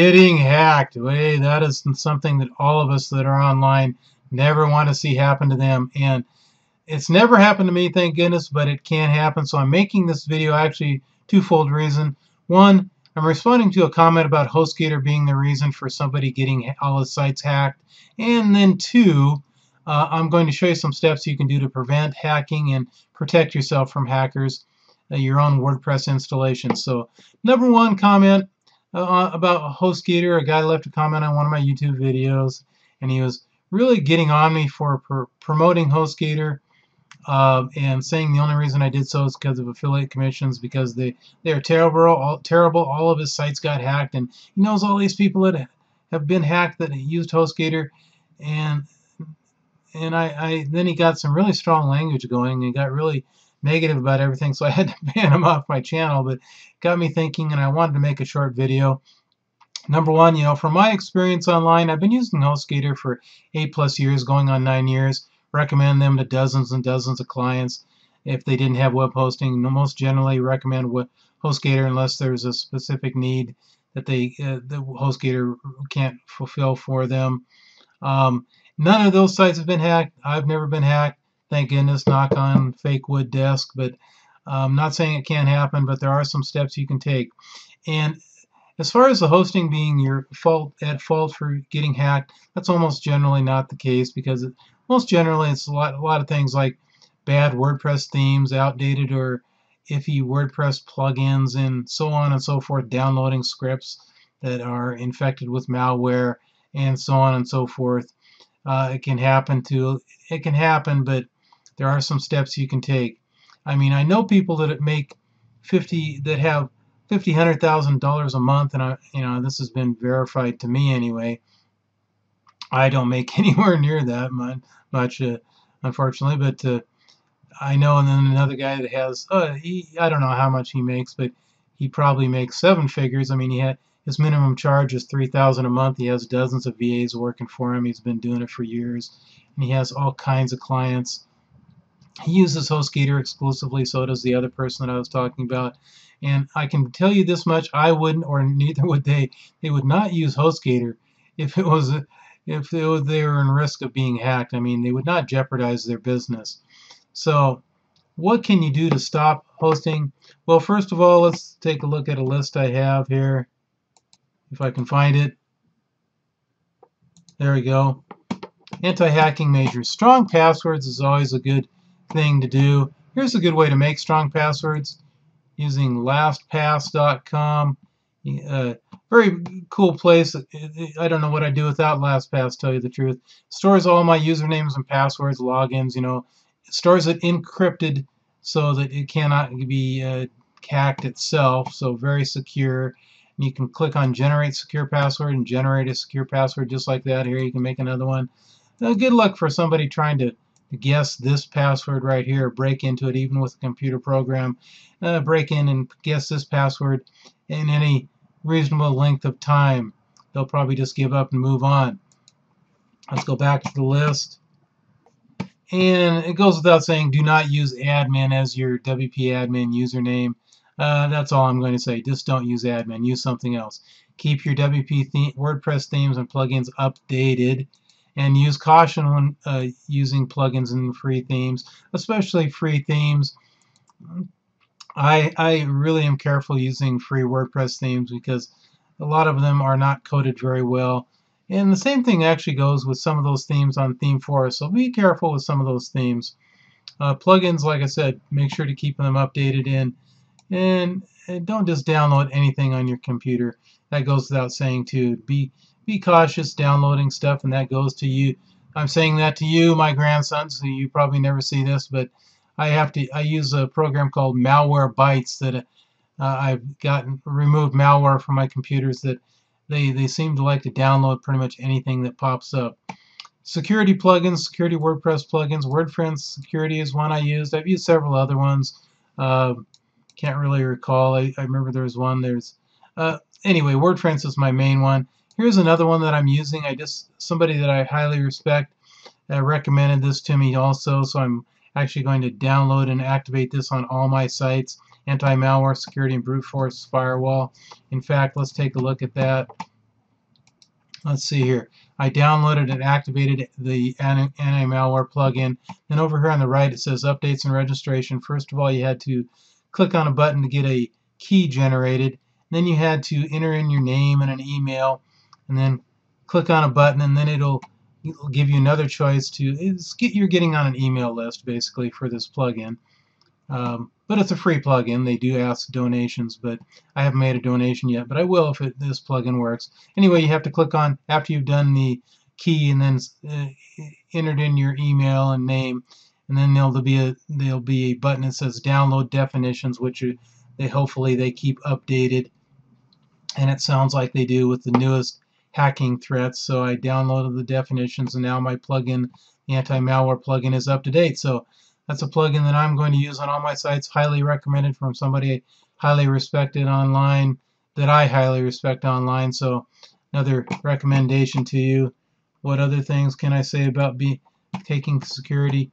getting hacked. Hey, that is something that all of us that are online never want to see happen to them. And it's never happened to me, thank goodness, but it can happen. So I'm making this video actually twofold reason. One, I'm responding to a comment about HostGator being the reason for somebody getting all his sites hacked. And then two, I'm going to show you some steps you can do to prevent hacking and protect yourself from hackers, your own WordPress installation. So number one comment about HostGator. A guy left a comment on one of my YouTube videos, and he was really getting on me for promoting HostGator and saying the only reason I did so is because of affiliate commissions, because they are terrible. All of his sites got hacked, and he knows all these people that have been hacked that used HostGator. And then he got some really strong language going and got really negative about everything, so I had to ban him off my channel. But it got me thinking, and I wanted to make a short video. Number one, you know, from my experience online, I've been using HostGator for 8+ years, going on 9 years. Recommend them to dozens and dozens of clients if they didn't have web hosting. Most generally recommend HostGator unless there's a specific need that the HostGator can't fulfill for them. None of those sites have been hacked. I've never been hacked. Thank goodness, knock on fake wood desk. But I'm not saying it can't happen, but there are some steps you can take. And as far as the hosting being your fault, at fault for getting hacked, that's almost generally not the case, because most generally it's a lot of things like bad WordPress themes, outdated or iffy WordPress plugins, and so on and so forth, downloading scripts that are infected with malware, and so on and so forth. It can happen, but there are some steps you can take. I mean, I know people that make $50,000 to $100,000 a month, and this has been verified to me anyway. I don't make anywhere near that much, unfortunately. But I know, and then another guy that has I don't know how much he makes, but he probably makes 7 figures. I mean, his minimum charge is $3,000 a month. He has dozens of VAs working for him. He's been doing it for years, and he has all kinds of clients. He uses HostGator exclusively, so does the other person that I was talking about. And I can tell you this much, I wouldn't, or neither would they. They would not use HostGator if they were in risk of being hacked. I mean, they would not jeopardize their business. So what can you do to stop hosting? Well, first of all, let's take a look at a list I have here. If I can find it. There we go. Anti-hacking measures. Strong passwords is always a good thing to do. Here's a good way to make strong passwords using LastPass.com. Very cool place. I don't know what I'd do without LastPass, tell you the truth. Stores all my usernames and passwords, logins, you know. It stores it encrypted so that it cannot be hacked itself, so very secure. You can click on Generate Secure Password and generate a secure password just like that. Here you can make another one. Now, good luck for somebody trying to guess this password right here, break into it even with a computer program, break in and guess this password in any reasonable length of time. They'll probably just give up and move on. Let's go back to the list. And it goes without saying, do not use admin as your WP admin username. That's all I'm going to say. Just don't use admin. Use something else. Keep your WP WordPress themes and plugins updated, and use caution when using plugins and free themes, especially free themes. I really am careful using free WordPress themes because a lot of them are not coded very well. And the same thing actually goes with some of those themes on ThemeForest, so be careful with some of those themes. Plugins, like I said, make sure to keep them updated in. And don't just download anything on your computer. That goes without saying too. Be cautious downloading stuff, and that goes to you. I'm saying that to you, my grandson, so you probably never see this, but I use a program called Malwarebytes that I've gotten removed malware from my computers that they seem to like to download pretty much anything that pops up. Security plugins, security WordPress plugins, Wordfence security is one I used. I've used several other ones. Can't really recall. I remember there was one. Anyway, Wordfence is my main one. Here's another one that I'm using. Somebody that I highly respect recommended this to me also, so I'm actually going to download and activate this on all my sites. Anti-malware security and brute force firewall. In fact, let's take a look at that. let's see here, I downloaded and activated the anti-malware plugin. Then over here on the right it says updates and registration. First of all, you had to click on a button to get a key generated. Then you had to enter in your name and an email, and then click on a button, and then it'll give you another choice to you're getting on an email list basically for this plugin. But it's a free plugin. They do ask donations, but I haven't made a donation yet, but I will if this plugin works. Anyway, you have to click on, after you've done the key and then entered in your email and name, and then there'll be a button that says download definitions, which hopefully they keep updated, and it sounds like they do with the newest hacking threats. So I downloaded the definitions, and now my plugin, the anti-malware plugin, is up to date. So that's a plugin that I'm going to use on all my sites. Highly recommended from somebody highly respected online that I highly respect online. So another recommendation to you. What other things can I say about taking security,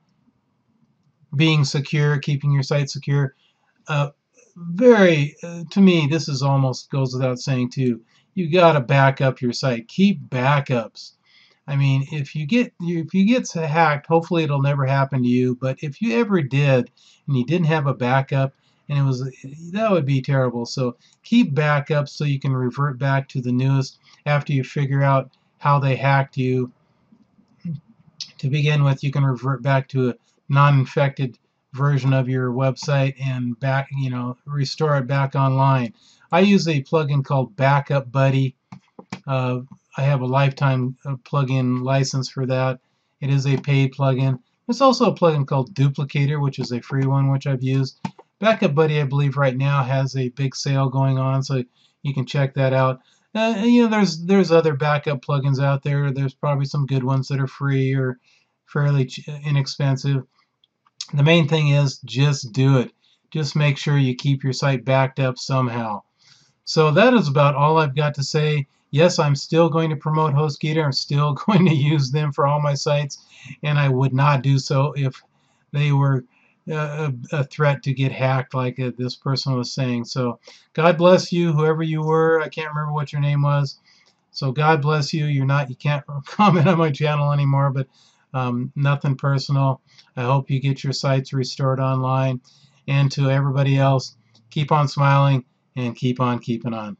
being secure, keeping your site secure? To me, this is almost goes without saying too. You gotta back up your site. Keep backups. I mean, if you get hacked, hopefully it'll never happen to you. But if you ever did, and you didn't have a backup, and that would be terrible. So keep backups so you can revert back to the newest after you figure out how they hacked you. To begin with, you can revert back to a non-infected version of your website and restore it back online. I use a plugin called Backup Buddy. I have a lifetime plugin license for that. It is a paid plugin. There's also a plugin called Duplicator, which is a free one, which I've used. Backup Buddy, I believe, right now has a big sale going on, so you can check that out. There's other backup plugins out there. There's probably some good ones that are free or fairly inexpensive. The main thing is just do it. Just make sure you keep your site backed up somehow. So that is about all I've got to say. Yes, I'm still going to promote HostGator. I'm still going to use them for all my sites, and I would not do so if they were a threat to get hacked like this person was saying. So God bless you, whoever you were. I can't remember what your name was. So God bless you. You can't comment on my channel anymore, but nothing personal. I hope you get your sites restored online. And to everybody else, keep on smiling and keep on keeping on.